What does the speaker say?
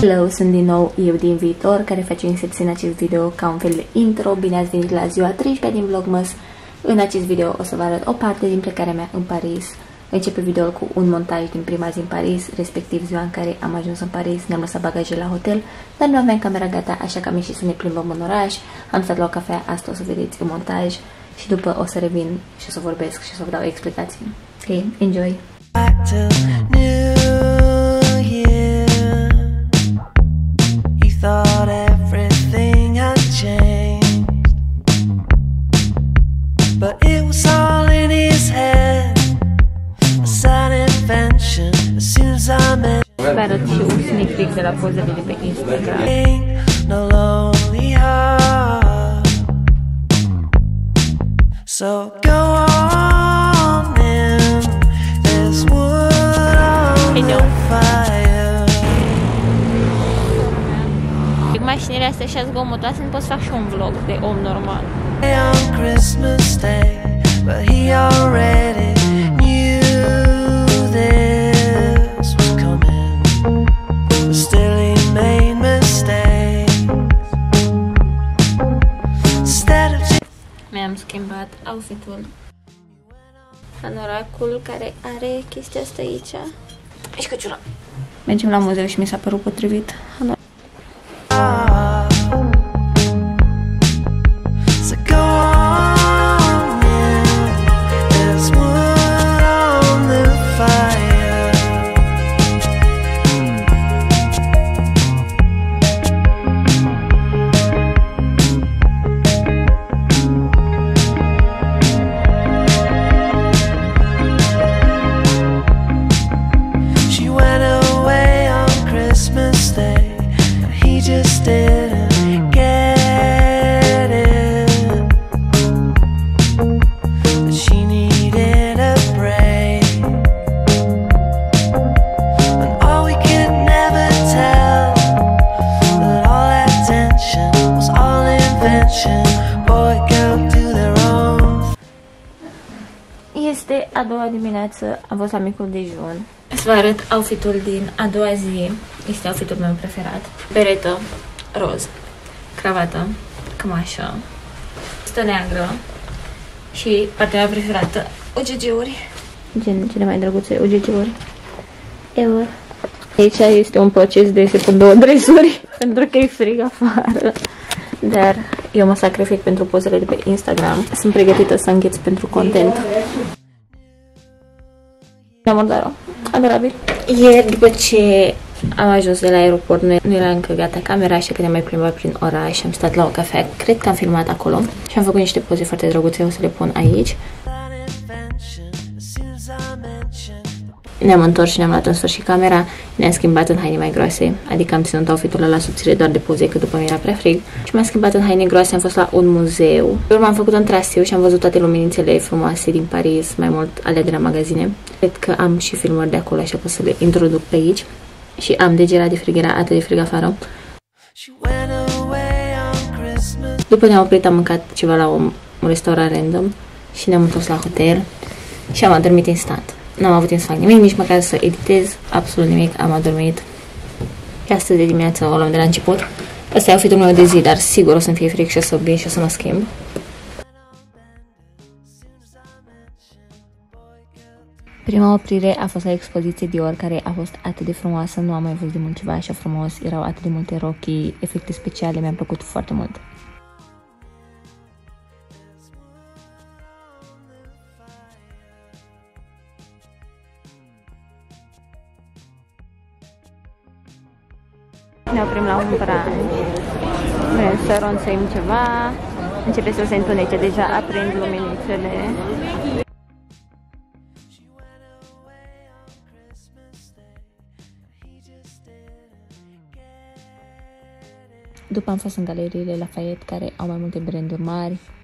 Hello, sunt din nou eu din viitor, care face inserție în acest video ca un fel de intro. Bine ați venit la ziua 13 din Vlogmas. În acest video o să vă arăt o parte din plecarea mea în Paris. Începe videoul cu un montaj din prima zi în Paris, respectiv ziua în care am ajuns în Paris, ne-am lăsat bagajele la hotel, dar nu aveam camera gata, așa că am ieșit să ne plimbăm în oraș, am stat la o cafea, asta o să vedeți în montaj și după o să revin și o să vorbesc și o să vă dau explicații. Ok, enjoy! Vă arăt și un sneak peek de la pozele de pe Instagram. Cu mașinile astea și-a zgomotoase, nu pot să fac și un vlog de om normal. Mi-am schimbat outfit-ul. Panoracul care are chestia asta aici. Și căciula. Mergem la muzeu și mi s-a părut potrivit. Este a doua dimineață, am fost la micul dejun. Să vă arăt outfit-ul din a doua zi. Este outfit-ul meu preferat. Beretă roz, cravată, cămașă, stă neagră și partea mea preferată, OGG-uri. Gen cele mai drăguțe OGG-uri ever. Aici este un proces de se pun două dresuri pentru că e frig afară. Dar eu mă sacrific pentru pozele de pe Instagram. Sunt pregătită să îngheț pentru content. Amordară, adorabil. Ieri, după ce am ajuns de la aeroport, nu era încă gata camera, așa că ne-am mai plimbat prin oraș. Am stat la o cafea, cred că am filmat acolo și am făcut niște poze foarte drăguțe, o să le pun aici. Ne-am întors și ne-am luat în sfârșit camera, ne-am schimbat în haine mai groase, adică am ținut outfit-ul ăla subțire doar de poze, că după mi era prea frig. Și m-am schimbat în haine groase, am fost la un muzeu. Pe urmă am făcut un traseu și am văzut toate luminițele frumoase din Paris, mai mult alea de la magazine. Cred că am și filmări de acolo, așa că o să le introduc pe aici. Și am degerat de frig, era atât de frig afară. După ne-am oprit, am mâncat ceva la un restaurant random și ne-am întors la hotel și am adormit instant. N-am avut timp să fac nimic, nici măcar să editez absolut nimic, am adormit. Și astăzi de dimineață o luăm de la început. Asta e outfit-ul meu de zi, dar sigur o să-mi fie fric și o să obiei și o să mă schimb. Prima oprire a fost la expoziție Dior, care a fost atât de frumoasă, nu am mai văzut de mult ceva așa frumos, erau atât de multe rochii, efecte speciale, mi-a plăcut foarte mult. Ne oprim la un brunch. Vrem să ronțăim ceva. Începe să se întunece, deja aprind luminițele. După am fost în galeriile Lafayette, care au mai multe branduri mari.